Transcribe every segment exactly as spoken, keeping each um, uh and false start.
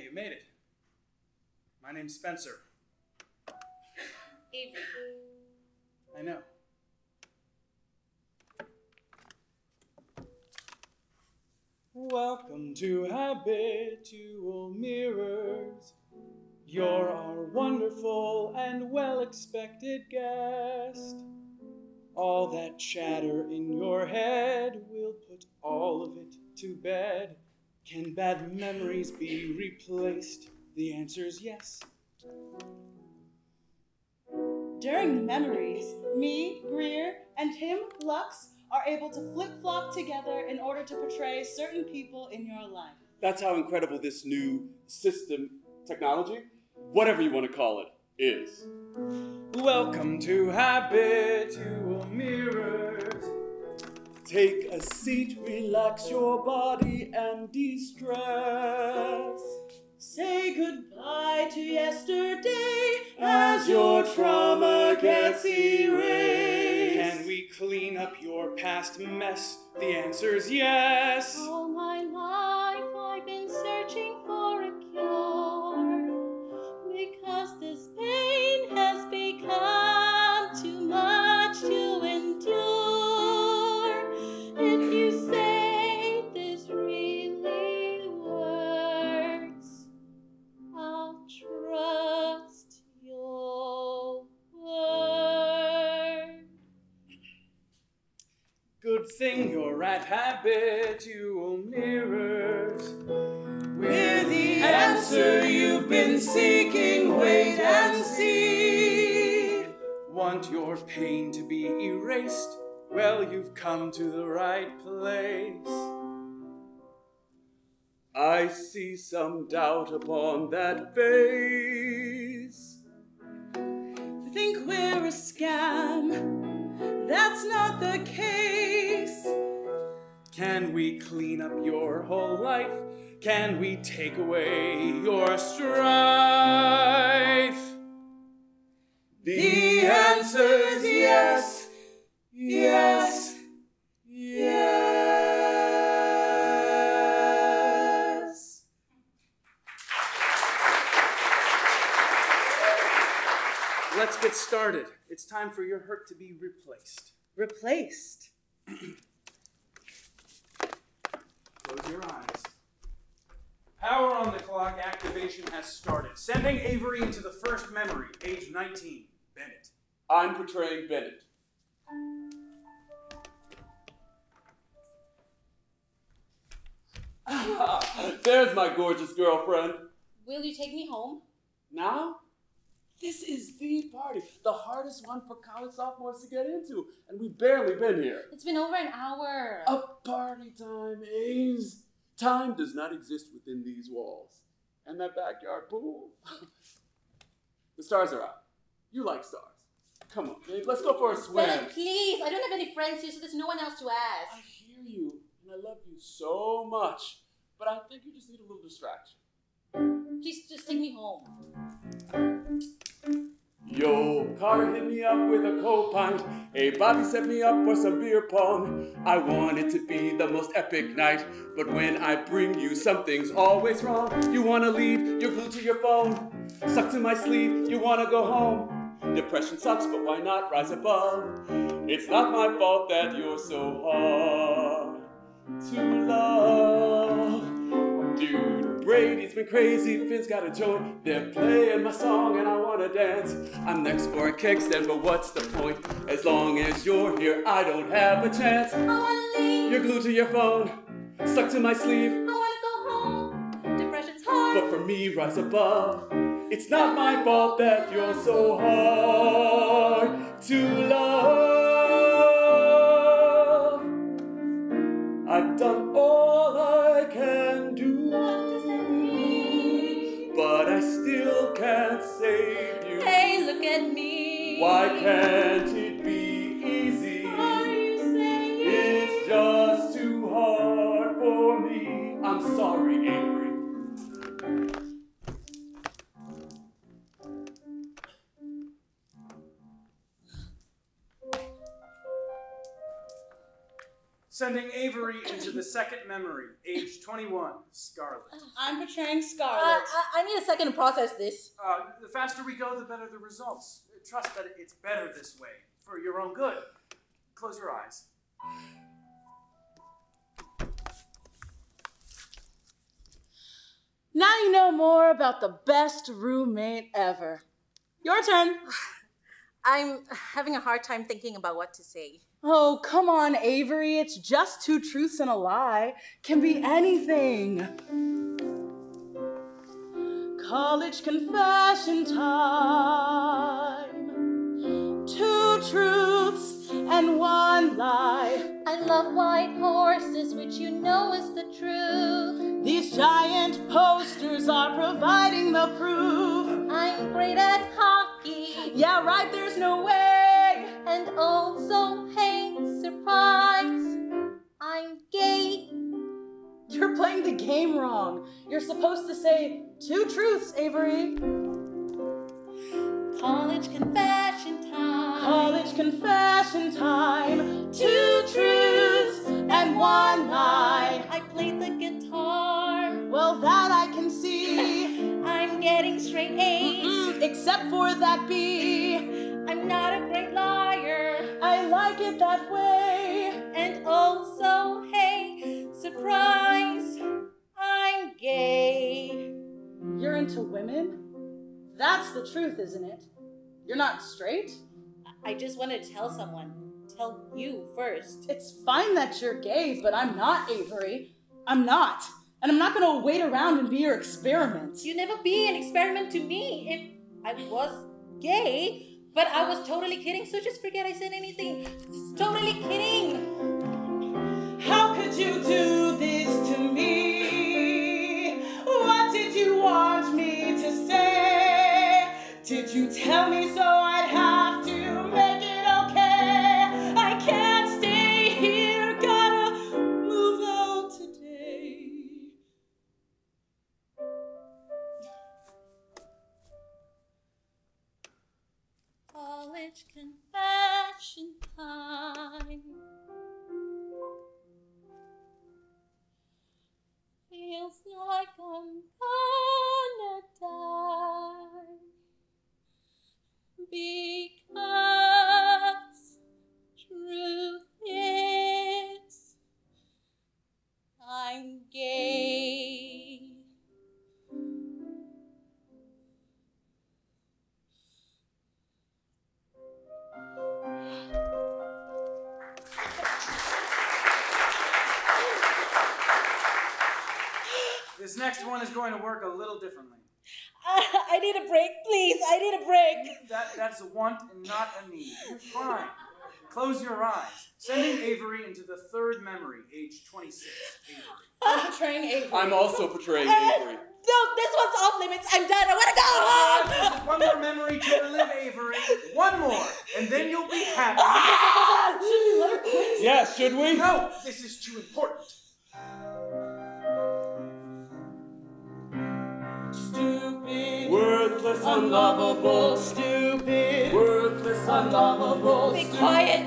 Hey, you made it. My name's Spencer. Avery. I know. Welcome to Habitual Mirrors. You're our wonderful and well-expected guest. All that chatter in your head, we'll put all of it to bed. Can bad memories be replaced? The answer's yes. During the memories, me, Greer, and him, Lux, are able to flip-flop together in order to portray certain people in your life. That's how incredible this new system, technology, whatever you want to call it, is. Welcome to Habitual Mirrors. Take a seat, relax your body and de-stress. Say goodbye to yesterday as your trauma gets erased. Can we clean up your past mess? The answer's yes. All my life I've been searching for a cure, because this pain has become too much to endure. If you say thing, you're at Habitual Mirrors. We're the answer you've been seeking, wait and see. Want your pain to be erased? Well, you've come to the right place. I see some doubt upon that face. Think we're a scam? That's not the case. Can we clean up your whole life? Can we take away your strife? The answer's yes, yes, yes. Let's get started. It's time for your hurt to be replaced. Replaced? Close your eyes. Power on the clock. Activation has started. Sending Avery into the first memory, age nineteen, Bennett. I'm portraying Bennett. Ah, there's my gorgeous girlfriend. Will you take me home? Now? This is the party, the hardest one for college sophomores to get into, and we've barely been here. It's been over an hour. A party time, A's. Time does not exist within these walls. And that backyard pool. The stars are out. You like stars. Come on, babe, let's go for a swim. But please, I don't have any friends here, so there's no one else to ask. I hear you, and I love you so much, but I think you just need a little distraction. Please, just take me home. Yo, Cara hit me up with a cold pint. Hey, Bobby set me up for some beer pong. I want it to be the most epic night, but when I bring you something's always wrong. You wanna leave, you're glued to your phone. Stuck to my sleeve, you wanna go home. Depression sucks, but why not rise above? It's not my fault that you're so hard to love. Dude, Brady's been crazy, Finn's got a joint. They're playing my song and I wanna dance. I'm next for a kickstand, but what's the point? As long as you're here, I don't have a chance. I wanna leave. You're glued to your phone, stuck to my sleeve. I wanna go home, depression's hard. But for me, rise above. It's not my fault that you're so hard to love. I've done all I can do, but I still can't save you. Hey, look at me. Why can't it be easy? What are you saying? It's just too hard for me. I'm sorry, Avery. sending Avery into the second memory, age twenty-one, Scarlet. I'm portraying Scarlet. Uh, I, I need a second to process this. Uh, the faster we go, the better the results. Trust that it's better this way, for your own good. Close your eyes. Now you know more about the best roommate ever. Your turn. I'm having a hard time thinking about what to say. Oh, come on, Avery. It's just two truths and a lie. Can be anything. College confession time. Two truths and one lie. I love white horses, which you know is the truth. These giant posters are providing the proof. I'm great at hockey. Yeah, right, there's no way. And also, hey, surprise, I'm gay. You're playing the game wrong. You're supposed to say two truths, Avery. College confession time. College confession time. Two truths and one lie. I played the guitar. Well, that I can see. I'm getting straight A's. Mm-mm, except for that B. I'm not a great liar. I like it that way. And also, hey, surprise. Gay. You're into women? That's the truth, isn't it? You're not straight? I just want to tell someone. Tell you first. It's fine that you're gay, but I'm not, Avery. I'm not. And I'm not going to wait around and be your experiment. You'll never be an experiment to me if I was gay, but I was totally kidding, so just forget I said anything. It's totally kidding. How could you do this to me? Did you tell me so I'd have to make it okay? I can't stay here, gotta move out today. College confession time. Feels like I'm gonna die. Because truth is, I'm gay. This next one is going to work a little differently. Uh, I need a break, please. I need a break. That, that's a want and not a need. You're fine. Close your eyes. Sending Avery into the third memory, age twenty-six. Avery. I'm portraying Avery. I'm also portraying uh, Avery. No, this one's off limits. I'm done. I want to go home. One more memory to live, Avery. One more, and then you'll be happy. Should we let her quit? Yeah, should we? No, this is too important. Stupid, worthless, unlovable, stupid, worthless, unlovable, be quiet,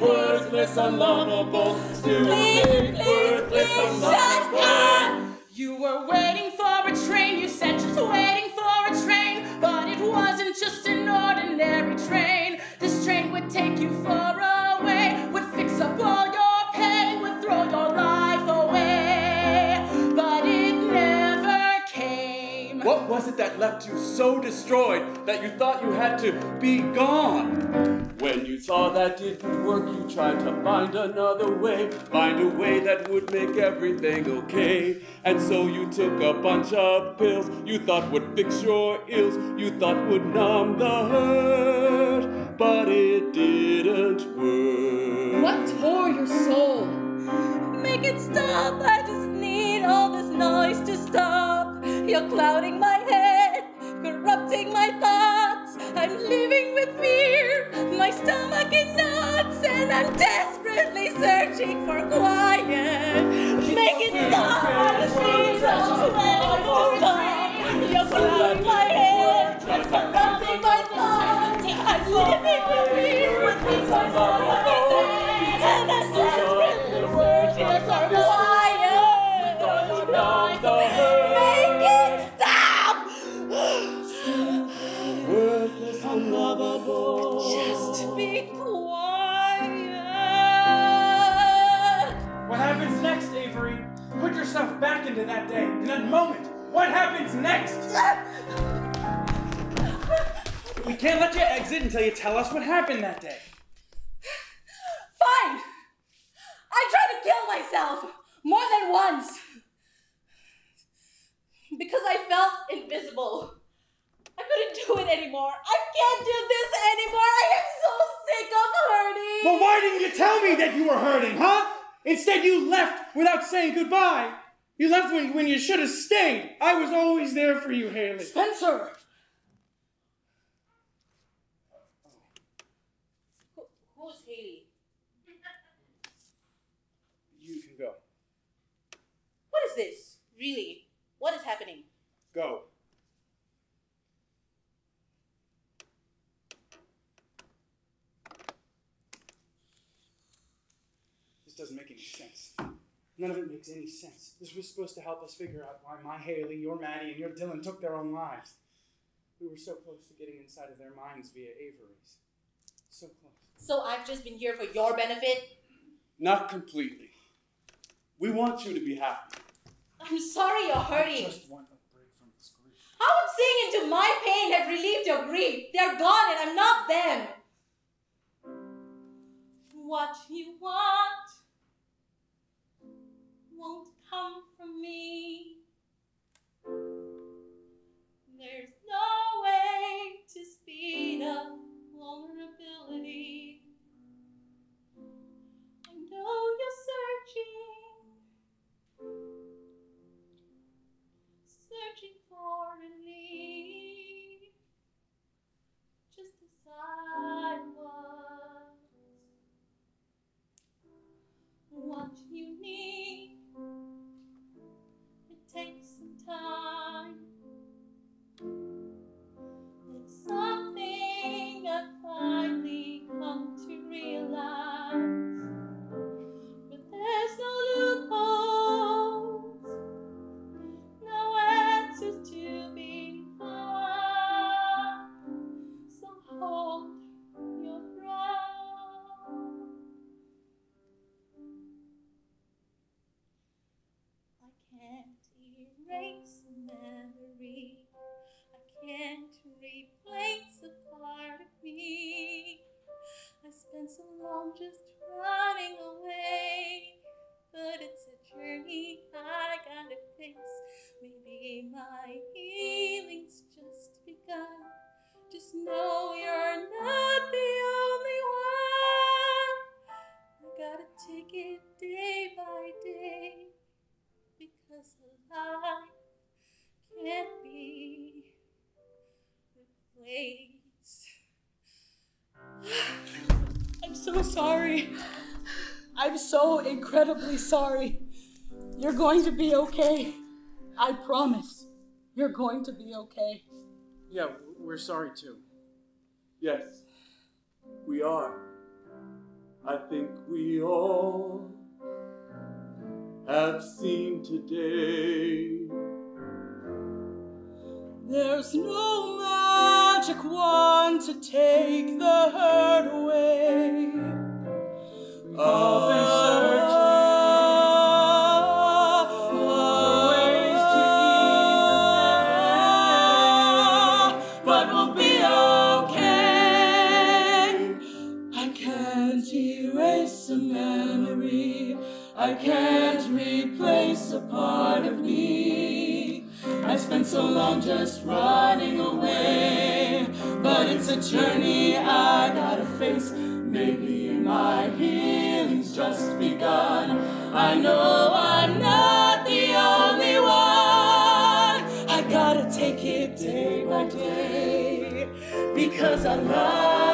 worthless, unlovable, stupid, worthless, unlovable. You were waiting for a train, you said just waiting for a train, but it wasn't just an ordinary train. This train would take you far away, would fix up all your pain, would throw your life away, but it never. What was it that left you so destroyed that you thought you had to be gone? When you saw that didn't work, you tried to find another way, find a way that would make everything okay. And so you took a bunch of pills you thought would fix your ills, you thought would numb the hurt, but it didn't work. What tore your soul? Make it stop, I just need all this noise to stop. You're clouding my head, corrupting my thoughts. I'm living with fear, my stomach is nuts, and I'm desperately searching for quiet. Make it stop, I need all this noise to stop. You're clouding my head, corrupting my thoughts. I'm living with fear, with my stomach is nuts, and I'm desperately searching for quiet. happens next? We can't let you exit until you tell us what happened that day. Fine! I tried to kill myself more than once. Because I felt invisible. I couldn't do it anymore. I can't do this anymore. I am so sick of hurting. Well, why didn't you tell me that you were hurting, huh? Instead, you left without saying goodbye. You left when, when you should have stayed. I was always there for you, Hayley. Spencer! Who, who's Hayley? You can go. What is this? Really? What is happening? Go. This doesn't make any sense. None of it makes any sense. This was supposed to help us figure out why my Hayley, your Maddie, and your Dylan took their own lives. We were so close to getting inside of their minds via Avery's. So close. So I've just been here for your benefit? Not completely. We want you to be happy. I'm sorry you're hurting. I just want a break from this grief. How would seeing into my pain have relieved your grief? They're gone and I'm not them. What you want won't come from me. There's no way to speed up vulnerability. I know you're searching, searching for relief. Just decide what, what you need. Take some time. It's something I finally come to realize. But there's no loopholes, no answers to be found. So hold your ground. I can't erase a memory. I can't replace a part of me. I spent so long just running away, but it's a journey I gotta fix. Maybe my healing's just begun. Just know you're not the only one. I gotta take it day by day. Because life can't be replaced. I'm so sorry. I'm so incredibly sorry. You're going to be okay. I promise. You're going to be okay. Yeah, we're sorry too. Yes, we are. I think we all have seen today. There's no magic wand to take the hurt away. We've all been searching for ways to ease the pain, but we'll be okay. I can't erase a memory. I can't replace a part of me. I spent so long just running away, but it's a journey I gotta face. Maybe my healing's just begun. I know I'm not the only one. I gotta take it day by day, because I love